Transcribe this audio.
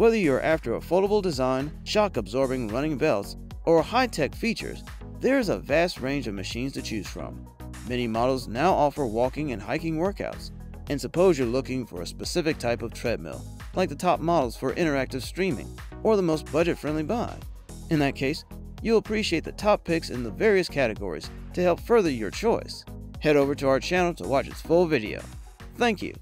Whether you're after affordable design, shock-absorbing running belts, or high-tech features, there's a vast range of machines to choose from. Many models now offer walking and hiking workouts. And suppose you're looking for a specific type of treadmill, like the top models for interactive streaming, or the most budget-friendly buy. In that case, you'll appreciate the top picks in the various categories to help further your choice. Head over to our channel to watch its full video. Thank you.